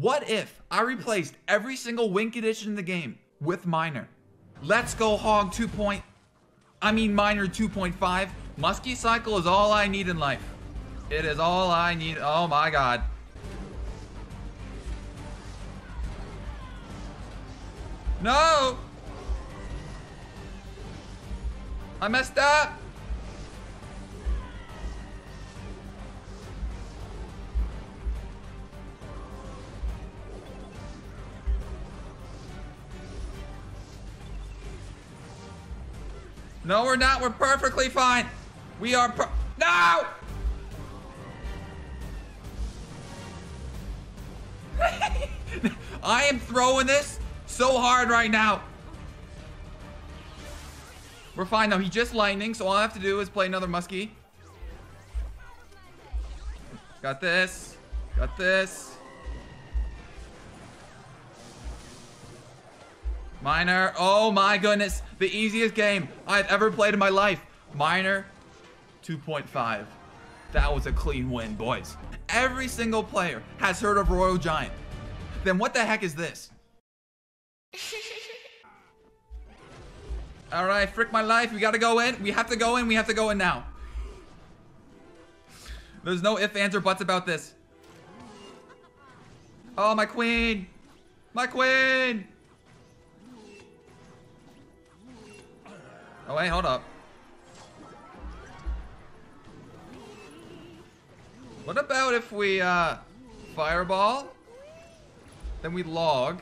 What if I replaced every single win condition in the game with Miner? Let's go Hog 2.0. I mean Miner 2.5. Muskie cycle is all I need in life. It is all I need. Oh my god. No! I messed up! No, we're not. We're perfectly fine. We are No! I am throwing this so hard right now. We're fine though. He just lightning, so all I have to do is play another muskie. Got this. Got this. Miner. Oh my goodness. The easiest game I've ever played in my life. Miner 2.5. That was a clean win, boys. Every single player has heard of Royal Giant. Then what the heck is this? All right, frick my life. We gotta go in. We have to go in. We have to go in now. There's no ifs, ands, or buts about this. Oh, my queen. My queen. Oh, wait, hold up. What about if we fireball? Then we log.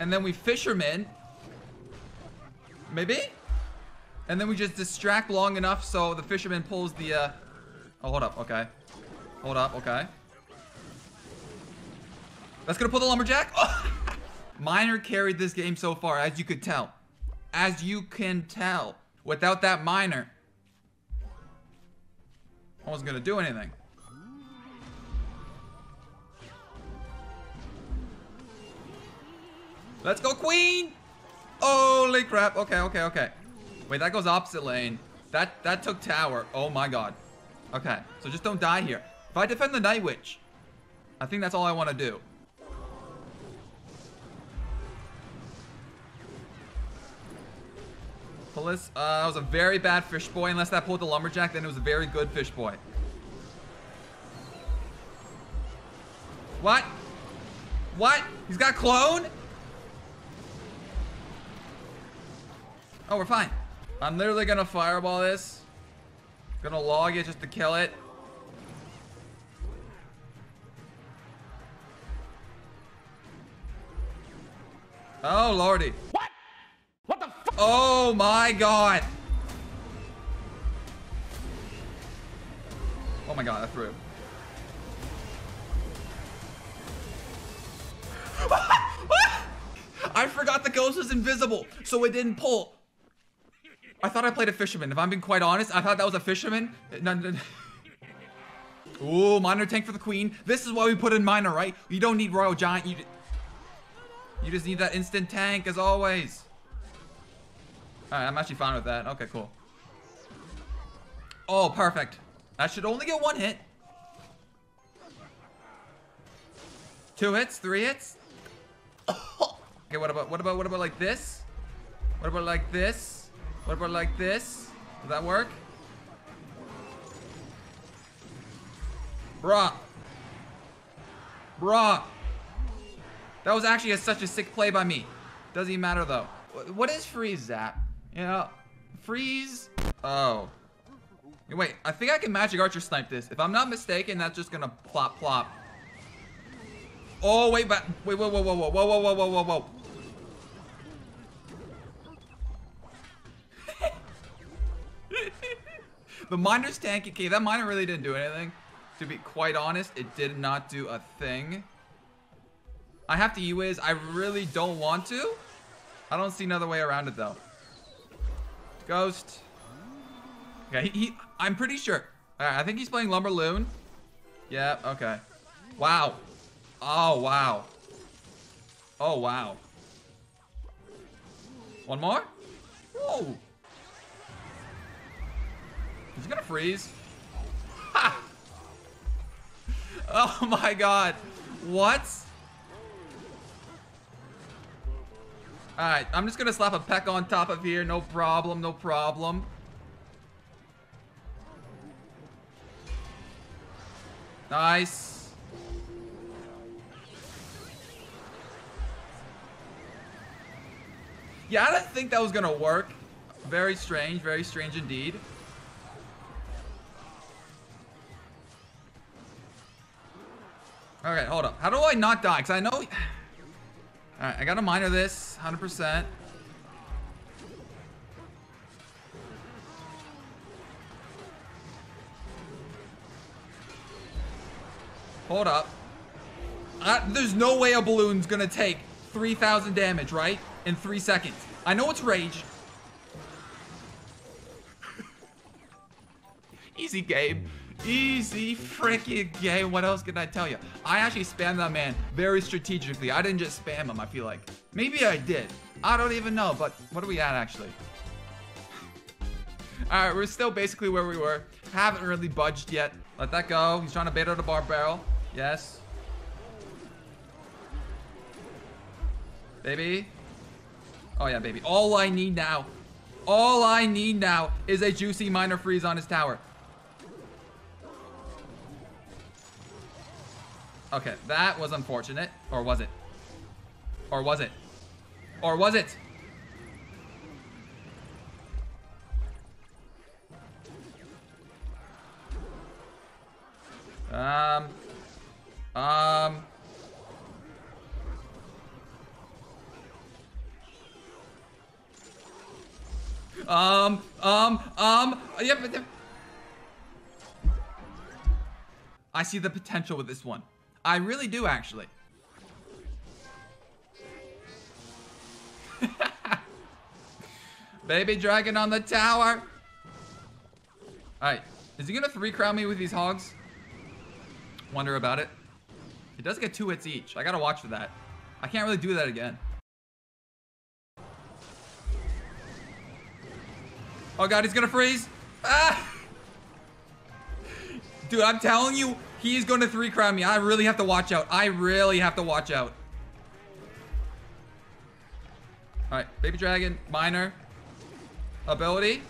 And then we fisherman. Maybe? And then we just distract long enough so the fisherman pulls the... Oh, hold up. Okay. Hold up. Okay. That's going to pull the lumberjack. Oh! Miner carried this game so far, as you could tell. As you can tell. Without that Miner, I wasn't going to do anything. Let's go, queen! Holy crap. Okay, okay, okay. Wait, that goes opposite lane. That took tower. Oh my god. Okay, so just don't die here. If I defend the Night Witch, I think that's all I want to do. Police, that was a very bad fish boy. Unless that pulled the lumberjack, then it was a very good fish boy. What? What? He's got clone? Oh, we're fine. I'm literally gonna fireball this. Gonna log it just to kill it. Oh, lordy. What? What the fuck? Oh my god. Oh my god, I threw. I forgot the ghost was invisible, so it didn't pull. I thought I played a fisherman. If I'm being quite honest, I thought that was a fisherman. No. Ooh, Miner tank for the queen. This is why we put in Miner, right? You don't need Royal Giant. You just need that instant tank, as always. All right, I'm actually fine with that. Okay, cool. Oh, perfect. I should only get one hit. Two hits, three hits. Okay, what about like this? What about like this? What about like this? Does that work? Bruh. Bruh. That was actually such a sick play by me. Doesn't even matter though. What is freeze zap? You know, freeze. Oh. Wait, I think I can magic archer snipe this. If I'm not mistaken, that's just gonna plop plop. Oh wait, but wait, whoa. The Miner's tanky. Okay, that Miner really didn't do anything. To be quite honest, it did not do a thing. I have to E-Wiz. I really don't want to. I don't see another way around it, though. Ghost. Okay, I'm pretty sure. All right, I think he's playing Lumberloon. Yeah, okay. Wow. Oh, wow. Oh, wow. One more? Whoa. He's gonna freeze. Ha! Oh my god. What? Alright, I'm just gonna slap a peck on top of here. No problem, no problem. Nice. Yeah, I didn't think that was gonna work. Very strange indeed. Alright, hold up. How do I not die? Because I know... Alright, I gotta miner this, 100%. Hold up. There's no way a balloon's gonna take 3,000 damage, right? In 3 seconds. I know it's rage. Easy game. Easy freaking game. What else can I tell you? I actually spammed that man very strategically. I didn't just spam him, I feel like. Maybe I did. I don't even know, but what are we at, actually? All right, we're still basically where we were. Haven't really budged yet. Let that go. He's trying to bait out a bar barrel. Yes. Baby. Oh, yeah, baby. All I need now. All I need now is a juicy miner freeze on his tower. Okay, that was unfortunate. Or was it? Or was it? Or was it? Yep. I see the potential with this one. I really do, actually. Baby dragon on the tower. Alright. Is he going to 3-crown me with these hogs? Wonder about it. He does get 2 hits each. I got to watch for that. I can't really do that again. Oh, God. He's going to freeze. Ah! Dude, I'm telling you. He's going to 3-crown me. I really have to watch out. I really have to watch out. All right. Baby dragon. Miner. Ability.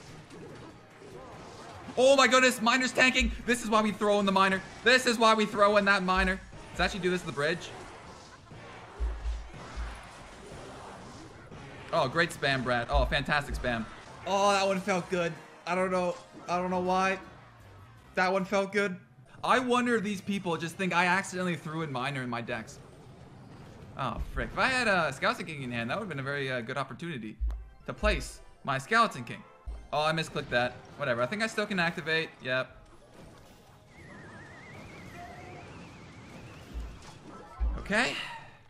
Oh, my goodness. Miner's tanking. This is why we throw in the miner. This is why we throw in that miner. Let's actually do this to the bridge. Oh, great spam, Brad. Oh, fantastic spam. Oh, that one felt good. I don't know. I don't know why. That one felt good. I wonder if these people just think I accidentally threw in Miner in my decks. Oh, frick. If I had a Skeleton King in hand, that would have been a very good opportunity to place my Skeleton King. Oh, I misclicked that. Whatever. I think I still can activate. Yep. Okay.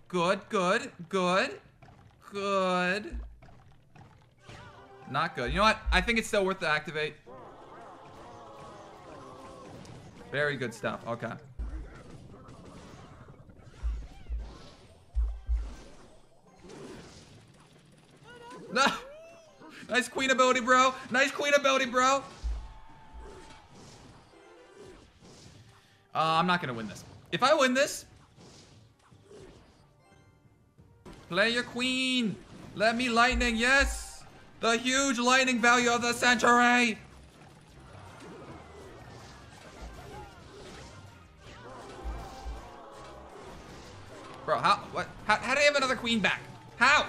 Good, good, good, good. Not good. You know what? I think it's still worth the activate. Very good stuff. Okay. No. Nice queen ability, bro. Nice queen ability, bro. I'm not gonna win this. If I win this, play your queen. Let me lightning. Yes. The huge lightning value of the century. Bro, how? What? How do you have another queen back? How?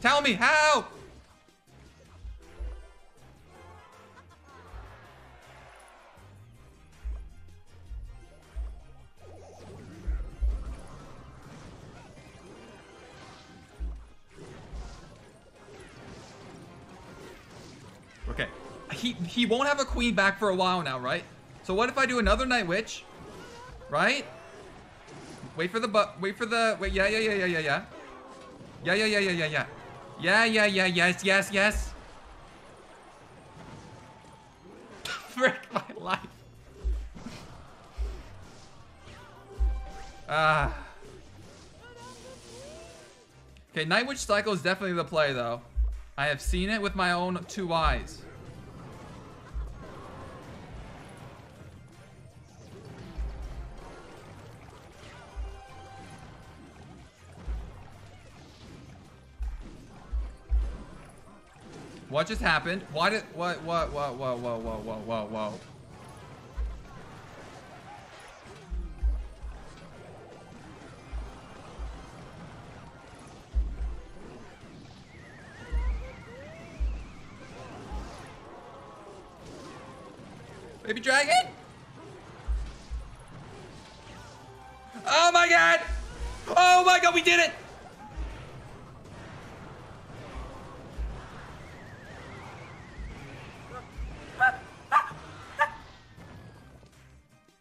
Tell me how. Okay, he won't have a queen back for a while now, right? So what if I do another Night Witch, right? Wait for the, yes. Frick my life. Okay, Night Witch Cycle is definitely the play, though. I have seen it with my own 2 eyes. What just happened? Why did... Whoa. Baby dragon? Oh my god! Oh my god, we did it!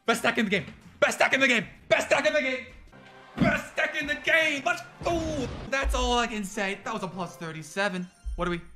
Best stack in the game! Best stack in the game! Best stack in the game! Best stack in the game! Let's go! That's all I can say. That was a plus 37. What are we?